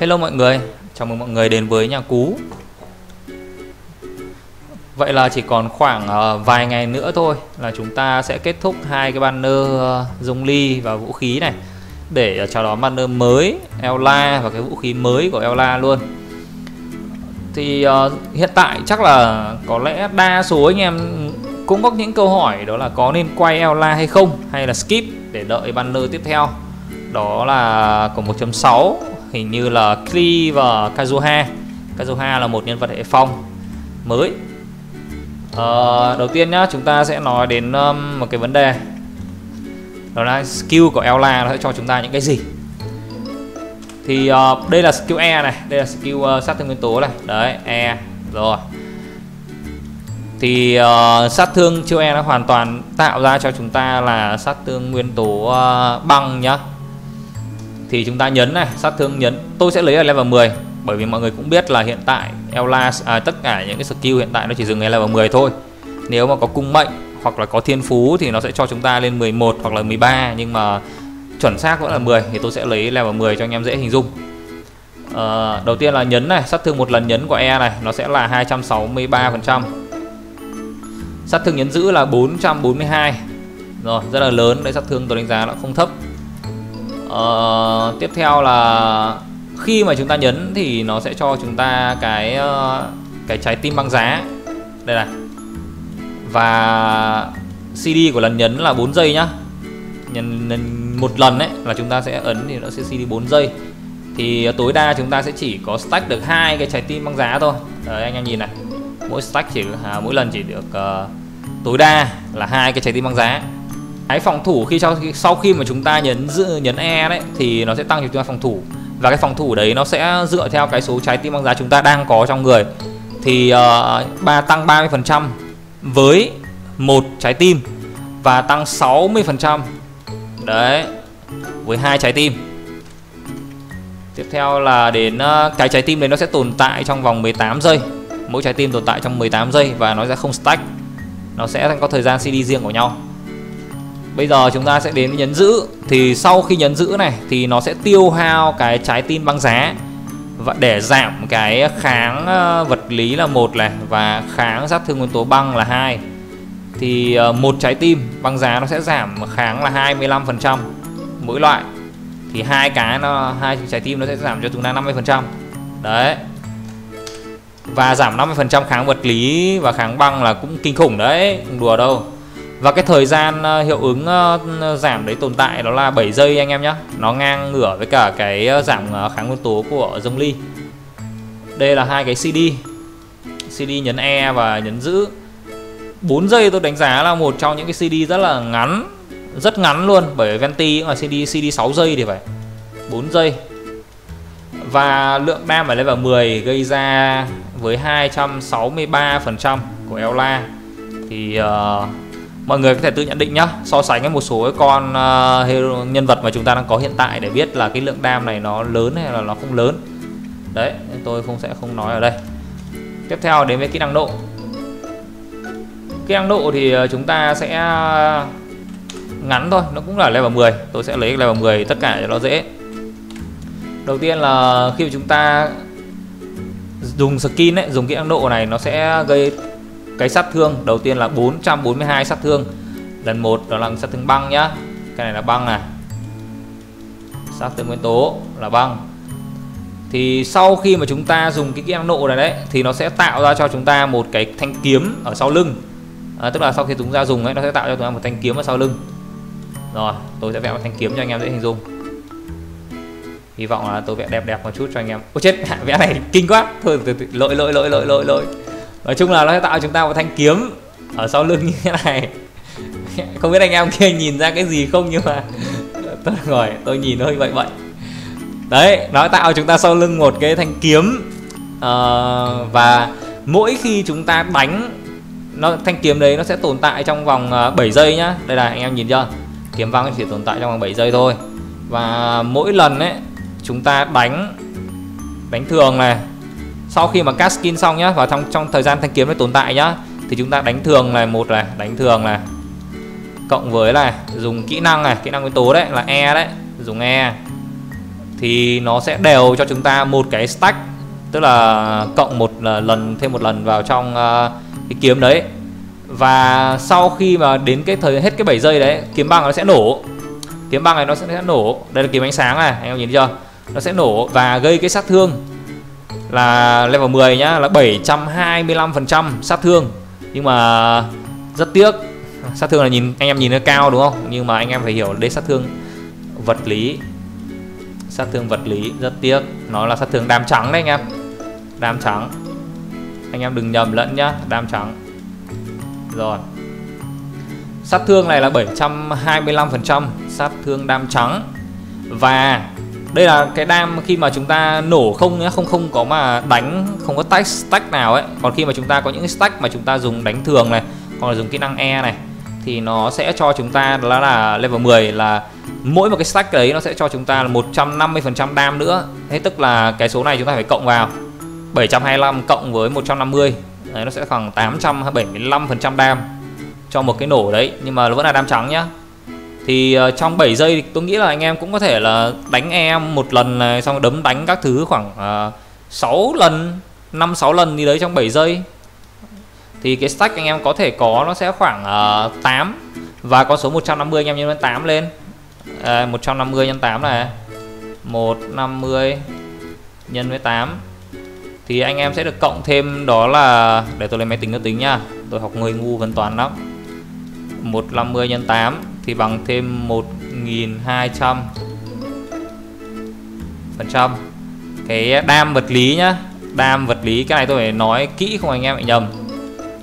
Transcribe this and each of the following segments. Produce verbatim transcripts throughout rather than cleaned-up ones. Hello mọi người, chào mừng mọi người đến với nhà Cú. Vậy là chỉ còn khoảng vài ngày nữa thôi là chúng ta sẽ kết thúc hai cái banner Zhongli và vũ khí này để chào đón banner mới Eula và cái vũ khí mới của Eula luôn. Thì uh, hiện tại chắc là có lẽ đa số anh em cũng có những câu hỏi, đó là có nên quay Eula hay không, hay là skip để đợi banner tiếp theo. Đó là của một chấm sáu, hình như là Klee và Kazuha. Kazuha là một nhân vật hệ phong mới. Uh, đầu tiên nhá, chúng ta sẽ nói đến um, một cái vấn đề, đó là skill của Eula nó sẽ cho chúng ta những cái gì. Thì uh, đây là skill E này, đây là skill uh, sát thương nguyên tố này, đấy E rồi. Thì uh, sát thương chiêu E nó hoàn toàn tạo ra cho chúng ta là sát thương nguyên tố uh, băng nhá. Thì chúng ta nhấn này, sát thương nhấn, tôi sẽ lấy ở level mười, bởi vì mọi người cũng biết là hiện tại Eula à, tất cả những cái skill hiện tại nó chỉ dừng ở level mười thôi. Nếu mà có cung mệnh hoặc là có thiên phú thì nó sẽ cho chúng ta lên mười một hoặc là mười ba, nhưng mà chuẩn xác vẫn là mười, thì tôi sẽ lấy level mười cho anh em dễ hình dung. À, đầu tiên là nhấn này, sát thương một lần nhấn của E này nó sẽ là hai trăm sáu mươi ba phần trăm, sát thương nhấn giữ là bốn trăm bốn mươi hai, rồi rất là lớn đấy, sát thương tôi đánh giá nó không thấp. À, tiếp theo là khi mà chúng ta nhấn thì nó sẽ cho chúng ta cái cái trái tim băng giá đây này, và xê đê của lần nhấn là bốn giây nhá. Nhân một lần đấy là chúng ta sẽ ấn thì nó sẽ xê đê bốn giây, thì tối đa chúng ta sẽ chỉ có stack được hai cái trái tim băng giá thôi. Đấy, anh em nhìn này, mỗi stack chỉ à, mỗi lần chỉ được uh, tối đa là hai cái trái tim băng giá. Cái phòng thủ khi sau, sau khi mà chúng ta nhấn nhấn E đấy thì nó sẽ tăng cho chúng ta phòng thủ, và cái phòng thủ đấy nó sẽ dựa theo cái số trái tim băng giá chúng ta đang có trong người. Thì uh, ba tăng ba mươi phần trăm với một trái tim và tăng sáu mươi phần trăm đấy với hai trái tim. Tiếp theo là đến uh, cái trái tim đấy nó sẽ tồn tại trong vòng mười tám giây, mỗi trái tim tồn tại trong mười tám giây và nó sẽ không stack, nó sẽ có thời gian xê đê riêng của nhau. Bây giờ chúng ta sẽ đến nhấn giữ. Thì sau khi nhấn giữ này thì nó sẽ tiêu hao cái trái tim băng giá, và để giảm cái kháng vật lý là một này và kháng sát thương nguyên tố băng là hai. Thì một trái tim băng giá nó sẽ giảm kháng là hai mươi lăm phần trăm mỗi loại. Thì hai cái nó hai trái tim nó sẽ giảm cho chúng ta năm mươi phần trăm. Đấy. Và giảm năm mươi phần trăm kháng vật lý và kháng băng là cũng kinh khủng đấy, không đùa đâu. Và cái thời gian hiệu ứng giảm đấy tồn tại đó là bảy giây anh em nhé. Nó ngang ngửa với cả cái giảm kháng nguyên tố của Zhongli. Đây là hai cái xê đê. xê đê nhấn E và nhấn giữ. bốn giây tôi đánh giá là một trong những cái xê đê rất là ngắn, rất ngắn luôn, bởi Venti cũng là xê đê xê đê sáu giây thì phải. bốn giây. Và lượng đam ở level mười gây ra với hai trăm sáu mươi ba phần trăm của Eula. Thì uh, mọi người có thể tự nhận định nhá, so sánh với một số con uh, hero, nhân vật mà chúng ta đang có hiện tại để biết là cái lượng đam này nó lớn hay là nó không lớn. Đấy, tôi không sẽ không nói ở đây. Tiếp theo đến với kỹ năng độ. Kỹ năng độ thì chúng ta sẽ ngắn thôi, nó cũng là level mười. Tôi sẽ lấy level mười tất cả cho nó dễ. Đầu tiên là khi chúng ta dùng skin ấy, dùng kỹ năng độ này nó sẽ gây cái sát thương đầu tiên là bốn trăm bốn mươi hai sát thương lần một, đó là sát thương băng nhá. Cái này là băng này. Sát thương nguyên tố là băng. Thì sau khi mà chúng ta dùng cái kỹ năng nộ này đấy thì nó sẽ tạo ra cho chúng ta một cái thanh kiếm ở sau lưng. À, tức là sau khi chúng ta dùng ấy nó sẽ tạo cho chúng ta một thanh kiếm ở sau lưng. Rồi, tôi sẽ vẽ một thanh kiếm cho anh em dễ hình dung. Hy vọng là tôi vẽ đẹp đẹp một chút cho anh em. Ôi chết, vẽ này kinh quá. Thôi từ từ lỗi lỗi lỗi lỗi lỗi lỗi. Nói chung là nó sẽ tạo chúng ta một thanh kiếm ở sau lưng như thế này. Không biết anh em kia nhìn ra cái gì không, nhưng mà tôi ngồi tôi nhìn hơi vậy vậy. Đấy, nó tạo chúng ta sau lưng một cái thanh kiếm. à, Và mỗi khi chúng ta đánh nó, thanh kiếm đấy nó sẽ tồn tại trong vòng bảy giây nhá. Đây là anh em nhìn chưa, kiếm văng chỉ tồn tại trong vòng bảy giây thôi. Và mỗi lần ấy, chúng ta đánh đánh thường này, sau khi mà cast skin xong nhá, vào trong trong thời gian thanh kiếm nó tồn tại nhá, thì chúng ta đánh thường này, một này, đánh thường này, cộng với là dùng kỹ năng này, kỹ năng nguyên tố đấy là E đấy, dùng E thì nó sẽ đều cho chúng ta một cái stack, tức là cộng một lần thêm một lần vào trong uh, cái kiếm đấy. Và sau khi mà đến cái thời hết cái bảy giây đấy, kiếm băng nó sẽ nổ. Kiếm băng này nó sẽ nổ. Đây là kiếm ánh sáng này, anh em nhìn thấy chưa? Nó sẽ nổ và gây cái sát thương là level mười nhá, là bảy trăm hai mươi lăm phần trăm sát thương. Nhưng mà rất tiếc, sát thương là nhìn anh em nhìn nó cao đúng không? Nhưng mà anh em phải hiểu đây sát thương vật lý. Sát thương vật lý rất tiếc, nó là sát thương đam trắng đấy anh em. Đam trắng. Anh em đừng nhầm lẫn nhá, đam trắng. Rồi. Sát thương này là bảy trăm hai mươi lăm phần trăm sát thương đam trắng. Và đây là cái đam khi mà chúng ta nổ không nhá, không không có mà đánh, không có stack stack nào ấy. Còn khi mà chúng ta có những stack mà chúng ta dùng đánh thường này, hoặc là dùng kỹ năng E này thì nó sẽ cho chúng ta đó là level mười, là mỗi một cái stack đấy nó sẽ cho chúng ta là một trăm năm mươi phần trăm đam nữa. Thế tức là cái số này chúng ta phải cộng vào bảy trăm hai mươi lăm cộng với một trăm năm mươi. Đấy, nó sẽ khoảng tám trăm bảy mươi lăm phần trăm đam cho một cái nổ đấy, nhưng mà nó vẫn là đam trắng nhá. Thì uh, trong bảy giây thì tôi nghĩ là anh em cũng có thể là đánh em một lần này, xong đấm đánh các thứ khoảng uh, sáu lần, năm sáu lần đi đấy trong bảy giây. Thì cái stack anh em có thể có nó sẽ khoảng uh, tám, và con số một trăm năm mươi anh em nhân lên tám lên. À, một trăm năm mươi nhân tám này, một trăm năm mươi nhân với tám thì anh em sẽ được cộng thêm đó là, để tôi lấy máy tính nó tính nha, tôi học người ngu vấn toán lắm. Một trăm năm mươi nhân tám thì bằng thêm một nghìn hai trăm phần trăm cái đam vật lý nhá. Đam vật lý, cái này tôi phải nói kỹ không anh em bị nhầm,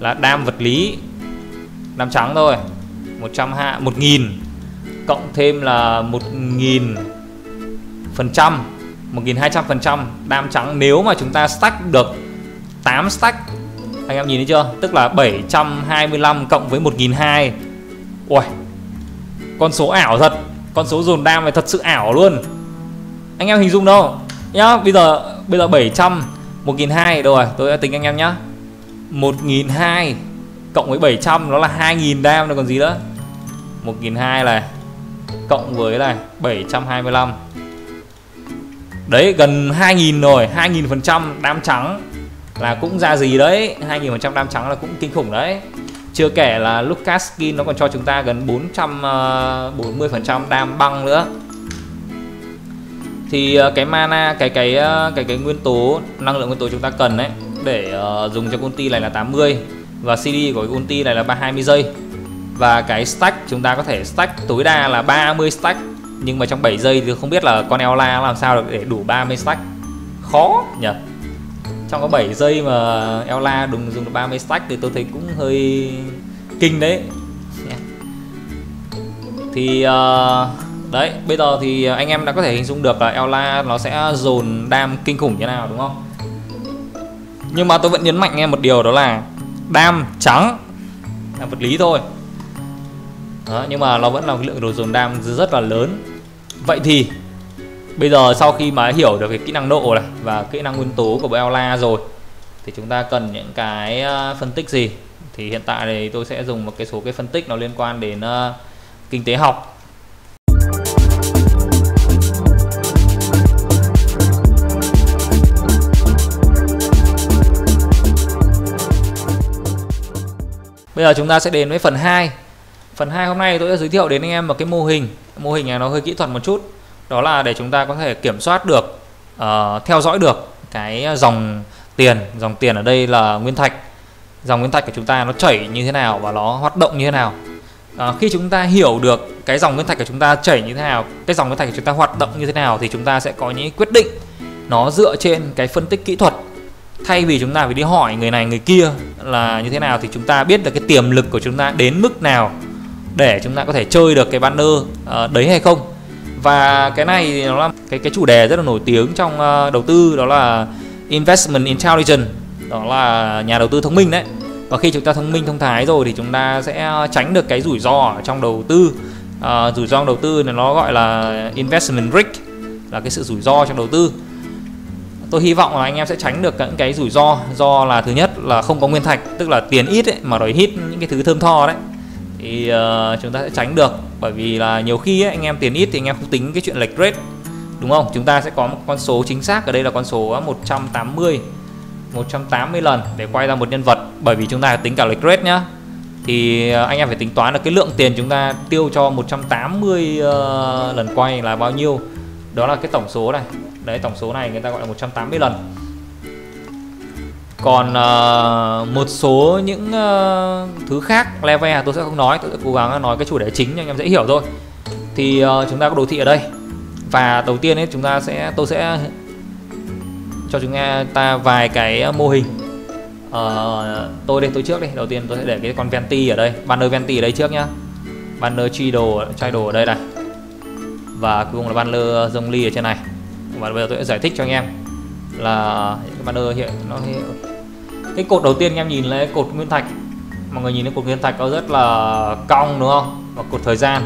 là đam vật lý đam trắng thôi. Một trăm một nghìn cộng thêm là một nghìn phần trăm, một nghìn hai trăm phần trăm đam trắng. Nếu mà chúng ta stack được tám stack, anh em nhìn thấy chưa, tức là bảy trăm hai mươi lăm cộng với một nghìn hai trăm. Ui, con số ảo thật, con số dồn đam này thật sự ảo luôn, anh em hình dung đâu nhá. Bây giờ bây giờ bảy trăm, một nghìn hai trăm đâu rồi, tôi đã tính anh em nhá. Một nghìn hai trăm cộng với bảy trăm nó là hai nghìn đam rồi còn gì nữa. Một nghìn hai trăm này cộng với này bảy trăm hai mươi lăm, đấy gần hai nghìn rồi. Hai nghìn phần trăm đam trắng là cũng ra gì đấy, hai nghìn phần trăm đam trắng là cũng kinh khủng đấy. Chưa kể là Lucas skin nó còn cho chúng ta gần bốn trăm bốn mươi phần trăm đam băng nữa. Thì cái mana, cái cái cái cái nguyên tố, năng lượng nguyên tố chúng ta cần đấy để uh, dùng cho ulti này là tám mươi, và xê đê của cái ulti này là ba mươi giây. Và cái stack chúng ta có thể stack tối đa là ba mươi stack, nhưng mà trong bảy giây thì không biết là con Eula làm sao được để đủ ba mươi stack. Khó nhỉ. Trong có bảy giây mà Eula đúng dùng được ba mươi stack thì tôi thấy cũng hơi kinh đấy. Thì uh, đấy, bây giờ thì anh em đã có thể hình dung được là Eula nó sẽ dồn đam kinh khủng như nào đúng không? Nhưng mà tôi vẫn nhấn mạnh anh em một điều, đó là đam trắng là vật lý thôi. Đó, nhưng mà nó vẫn là lượng đồ dồn đam rất là lớn. Vậy thì bây giờ sau khi mà hiểu được cái kỹ năng độ này và kỹ năng nguyên tố của Eula rồi thì chúng ta cần những cái phân tích gì? Thì hiện tại thì tôi sẽ dùng một cái số cái phân tích nó liên quan đến uh, kinh tế học. Bây giờ chúng ta sẽ đến với phần hai. Phần hai hôm nay tôi sẽ giới thiệu đến anh em một cái mô hình. Mô hình này nó hơi kỹ thuật một chút. Đó là để chúng ta có thể kiểm soát được, uh, theo dõi được cái dòng tiền. Dòng tiền ở đây là nguyên thạch. Dòng nguyên thạch của chúng ta nó chảy như thế nào và nó hoạt động như thế nào. uh, Khi chúng ta hiểu được cái dòng nguyên thạch của chúng ta chảy như thế nào, cái dòng nguyên thạch của chúng ta hoạt động như thế nào, thì chúng ta sẽ có những quyết định nó dựa trên cái phân tích kỹ thuật. Thay vì chúng ta phải đi hỏi người này người kia là như thế nào, thì chúng ta biết được cái tiềm lực của chúng ta đến mức nào để chúng ta có thể chơi được cái banner uh, đấy hay không. Và cái này nó là cái cái chủ đề rất là nổi tiếng trong uh, đầu tư, đó là investment intelligence, đó là nhà đầu tư thông minh đấy. Và khi chúng ta thông minh thông thái rồi thì chúng ta sẽ tránh được cái rủi ro trong đầu tư. Uh, rủi ro đầu tư là nó gọi là investment risk, là cái sự rủi ro trong đầu tư. Tôi hy vọng là anh em sẽ tránh được những cái rủi ro do là thứ nhất là không có nguyên thạch, tức là tiền ít ấy, mà đòi hít những cái thứ thơm tho đấy. Thì uh, chúng ta sẽ tránh được, bởi vì là nhiều khi ấy, anh em tiền ít thì anh em không tính cái chuyện lệch rate, đúng không? Chúng ta sẽ có một con số chính xác ở đây là con số một trăm tám mươi, một trăm tám mươi lần để quay ra một nhân vật, bởi vì chúng ta tính cả lệch rate nhá. Thì anh em phải tính toán là cái lượng tiền chúng ta tiêu cho một trăm tám mươi uh, lần quay là bao nhiêu. Đó là cái tổng số này. Đấy, tổng số này người ta gọi là một trăm tám mươi lần. Còn uh, một số những uh, thứ khác level tôi sẽ không nói, tôi sẽ cố gắng nói cái chủ đề chính cho anh em dễ hiểu thôi. Thì uh, chúng ta có đồ thị ở đây. Và đầu tiên ấy, chúng ta sẽ tôi sẽ cho chúng ta vài cái mô hình. Uh, tôi đây tôi trước đi. Đầu tiên tôi sẽ để cái con Venti ở đây, banner Venti ở đây trước nhá. Banner Childe, Childe ở đây này. Và cuối cùng là banner Zhongli ở trên này. Và bây giờ tôi sẽ giải thích cho anh em là cái banner hiện nó cái cột đầu tiên anh em nhìn là cột nguyên thạch. Mọi người nhìn thấy cột nguyên thạch nó rất là cong đúng không? Và cột thời gian.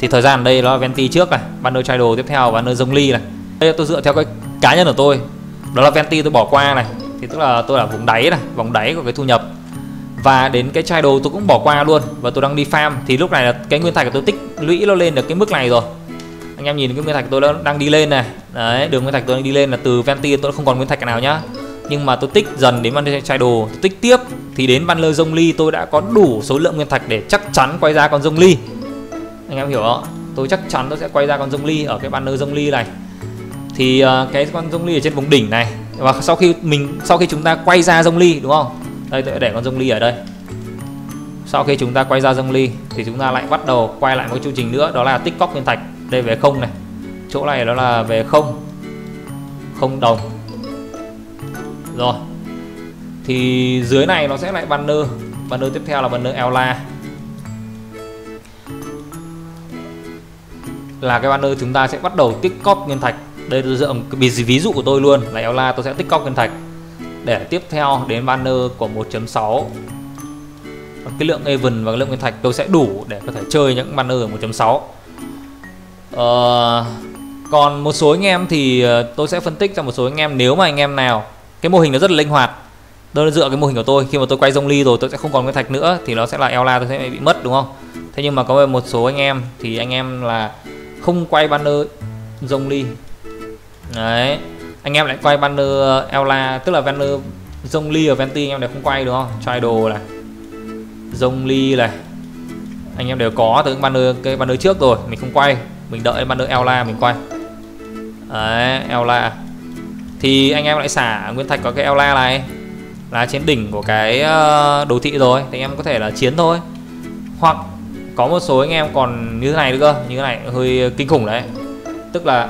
Thì thời gian ở đây là Venti trước này, banner Childe tiếp theo và banner Zhongli này. Đây tôi dựa theo cái cá nhân của tôi. Đó là Venti tôi bỏ qua này. Thì tức là tôi ở vùng đáy này, vòng đáy của cái thu nhập. Và đến cái Childe tôi cũng bỏ qua luôn. Và tôi đang đi farm. Thì lúc này là cái nguyên thạch của tôi tích lũy nó lên được cái mức này rồi. Anh em nhìn cái nguyên thạch tôi đang, đang đi lên này. Đấy, đường nguyên thạch tôi đang đi lên là từ Venti tôi không còn nguyên thạch nào nhá. Nhưng mà tôi tích dần đến banner Childe, tôi tích tiếp. Thì đến banner Zhongli tôi đã có đủ số lượng nguyên thạch để chắc chắn quay ra con Zhongli. Anh em hiểu không? Tôi chắc chắn tôi sẽ quay ra con Zhongli ở cái banner Zhongli này. Thì uh, cái con Zhongli ở trên vùng đỉnh này. Và sau khi mình sau khi chúng ta quay ra Zhongli đúng không? Đây tôi để con Zhongli ở đây. Sau khi chúng ta quay ra Zhongli thì chúng ta lại bắt đầu quay lại một chương trình nữa, đó là tích cóc nguyên thạch. Đây về không này. Chỗ này đó là về không. Không đồng. Rồi. Thì dưới này nó sẽ lại banner, banner tiếp theo là banner Eula. Là cái banner chúng ta sẽ bắt đầu tích cóc nguyên thạch. Đây tôi dựa ví dụ của tôi luôn là Eula tôi sẽ tích cóc nguyên thạch. Để tiếp theo đến banner của một chấm sáu. Cái lượng event và cái lượng nguyên thạch tôi sẽ đủ để có thể chơi những banner ở một chấm sáu. Ờ, còn một số anh em thì tôi sẽ phân tích cho một số anh em. Nếu mà anh em nào cái mô hình nó rất là linh hoạt, tôi dựa cái mô hình của tôi, khi mà tôi quay Zhongli rồi tôi sẽ không còn nguyên thạch nữa thì nó sẽ là Eula tôi sẽ bị mất đúng không? Thế nhưng mà có một số anh em thì anh em là không quay banner Zhongli. Đấy, anh em lại quay banner Eula, tức là banner Zhongli ở Venti anh em đều không quay đúng không? Childe này, Zhongli này, anh em đều có từ banner cái banner trước rồi, mình không quay, mình đợi banner Eula mình quay. Đấy, Eula. Thì anh em lại xả nguyên thạch có cái Eula này là trên đỉnh của cái đồ thị rồi, thì anh em có thể là chiến thôi. Hoặc có một số anh em còn như thế này nữa cơ, như thế này hơi kinh khủng đấy. Tức là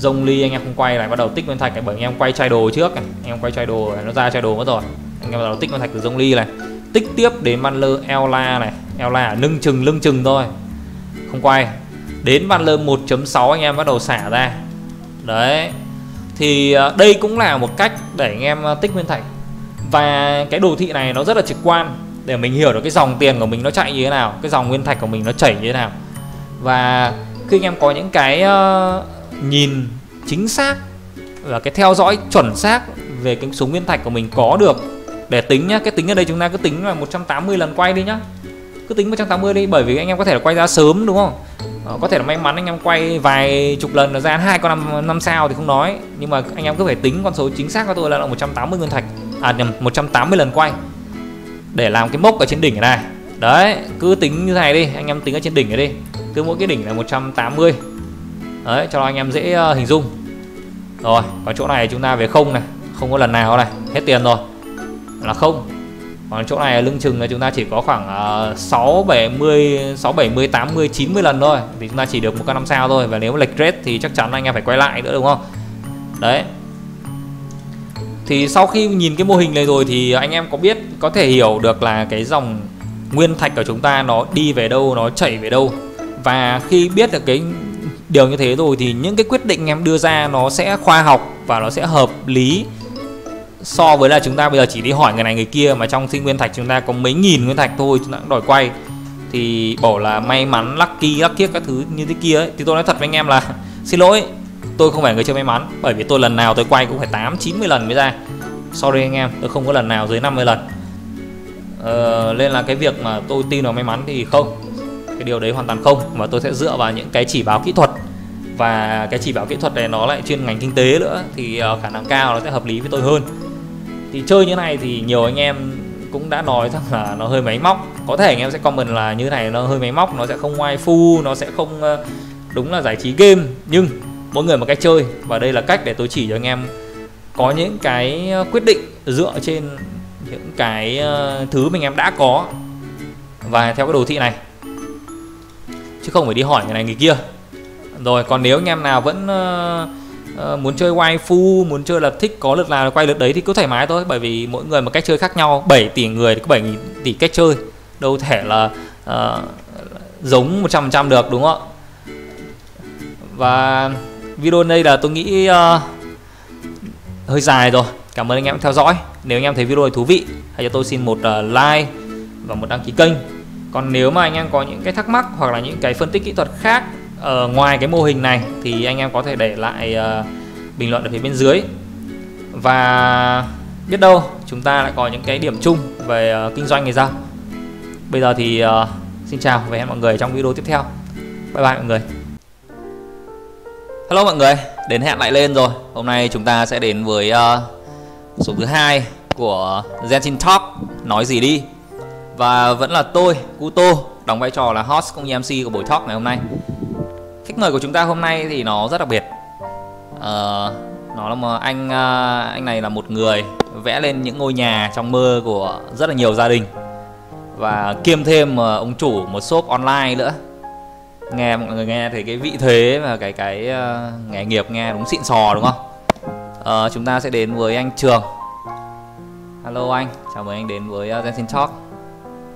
Zhongli anh em không quay lại bắt đầu tích nguyên thạch này, bởi anh em quay Childe trước này, anh em quay Childe này, nó ra Childe mất rồi. Anh em bắt đầu tích nguyên thạch từ Zhongli này, tích tiếp đến banner Eula này, Eula nâng chừng lưng chừng thôi. Không quay. Đến banner một chấm sáu anh em bắt đầu xả ra. Đấy. Thì đây cũng là một cách để anh em tích nguyên thạch. Và cái đồ thị này nó rất là trực quan để mình hiểu được cái dòng tiền của mình nó chạy như thế nào, cái dòng nguyên thạch của mình nó chảy như thế nào. Và khi anh em có những cái uh, nhìn chính xác và cái theo dõi chuẩn xác về cái số nguyên thạch của mình có được để tính nhá. Cái tính ở đây chúng ta cứ tính là một trăm tám mươi lần quay đi nhá. Cứ tính một trăm tám mươi đi, bởi vì anh em có thể là quay ra sớm đúng không? Ờ, có thể là may mắn anh em quay vài chục lần là ra hai con năm sao thì không nói, nhưng mà anh em cứ phải tính con số chính xác của tôi là, là một trăm tám mươi nguyên thạch, à nhầm, một trăm tám mươi lần quay để làm cái mốc ở trên đỉnh này. Đấy, cứ tính như này đi, anh em tính ở trên đỉnh này đi. Cứ mỗi cái đỉnh là một trăm tám mươi. Đấy, cho anh em dễ uh, hình dung. Rồi, còn chỗ này chúng ta về không này, không có lần nào này, hết tiền rồi. Là không. Còn chỗ này lưng chừng là chúng ta chỉ có khoảng uh, sáu bảy mươi, tám mươi, chín mươi lần thôi. Thì chúng ta chỉ được một con năm sao thôi, và nếu lệch rate thì chắc chắn anh em phải quay lại nữa đúng không? Đấy. Thì sau khi nhìn cái mô hình này rồi thì anh em có biết, có thể hiểu được là cái dòng nguyên thạch của chúng ta nó đi về đâu, nó chảy về đâu. Và khi biết được cái điều như thế rồi thì những cái quyết định em đưa ra nó sẽ khoa học và nó sẽ hợp lý, so với là chúng ta bây giờ chỉ đi hỏi người này người kia mà trong sinh nguyên thạch chúng ta có mấy nghìn nguyên thạch thôi chúng ta cũng đòi quay. Thì bảo là may mắn, lucky, lucky các thứ như thế kia ấy. Thì tôi nói thật với anh em là xin lỗi, tôi không phải người chơi may mắn, bởi vì tôi lần nào tôi quay cũng phải tám chín mươi lần mới ra. Sorry anh em, tôi không có lần nào dưới năm mươi lần. Ờ, nên là cái việc mà tôi tin vào may mắn thì không, cái điều đấy hoàn toàn không, mà tôi sẽ dựa vào những cái chỉ báo kỹ thuật Và cái chỉ bảo kỹ thuật này nó lại chuyên ngành kinh tế nữa, thì khả năng cao nó sẽ hợp lý với tôi hơn. Thì chơi như này thì nhiều anh em cũng đã nói rằng là nó hơi máy móc. Có thể anh em sẽ comment là như này nó hơi máy móc, nó sẽ không waifu, nó sẽ không đúng là giải trí game. Nhưng mỗi người một cách chơi, và đây là cách để tôi chỉ cho anh em có những cái quyết định dựa trên những cái thứ mình em đã có và theo cái đồ thị này, chứ không phải đi hỏi người này người kia. Rồi còn nếu anh em nào vẫn uh, uh, muốn chơi waifu, muốn chơi là thích có lượt nào quay lượt đấy thì cứ thoải mái thôi, bởi vì mỗi người một cách chơi khác nhau. Bảy tỷ người thì có bảy tỷ cách chơi, đâu thể là uh, giống một trăm phần trăm được, đúng không ạ? Và video này là tôi nghĩ uh, hơi dài rồi. Cảm ơn anh em theo dõi. Nếu anh em thấy video này thú vị, hãy cho tôi xin một uh, like và một đăng ký kênh. Còn nếu mà anh em có những cái thắc mắc hoặc là những cái phân tích kỹ thuật khác ờ, ngoài cái mô hình này thì anh em có thể để lại uh, bình luận ở phía bên dưới, và biết đâu chúng ta lại có những cái điểm chung về uh, kinh doanh này ra. Bây giờ thì uh, xin chào và hẹn mọi người trong video tiếp theo. Bye bye mọi người. Hello mọi người, đến hẹn lại lên rồi. Hôm nay chúng ta sẽ đến với uh, số thứ hai của Genshin Talk, nói gì đi. Và vẫn là tôi, Kuto, đóng vai trò là host cũng như em xê của buổi talk ngày hôm nay. Khách mời của chúng ta hôm nay thì nó rất đặc biệt. à, Nó là một anh anh này là một người vẽ lên những ngôi nhà trong mơ của rất là nhiều gia đình, và kiêm thêm ông chủ một shop online nữa. Nghe mọi người nghe thấy cái vị thế và cái cái uh, nghề nghiệp nghe đúng xịn sò, đúng không? à, Chúng ta sẽ đến với anh Trường. Hello anh, chào mừng anh đến với Genshin Talk.